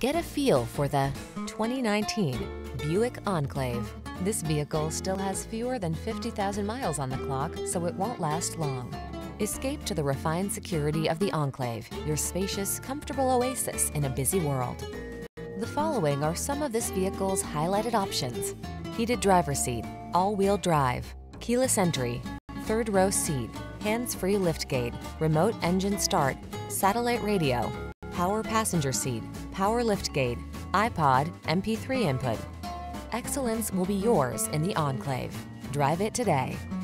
Get a feel for the 2019 Buick Enclave. This vehicle still has fewer than 50,000 miles on the clock, so it won't last long. Escape to the refined security of the Enclave, your spacious, comfortable oasis in a busy world. The following are some of this vehicle's highlighted options: heated driver's seat, all-wheel drive, keyless entry, third row seat, hands-free liftgate, remote engine start, satellite radio, power passenger seat, power liftgate, iPod, MP3 input. Excellence will be yours in the Enclave. Drive it today.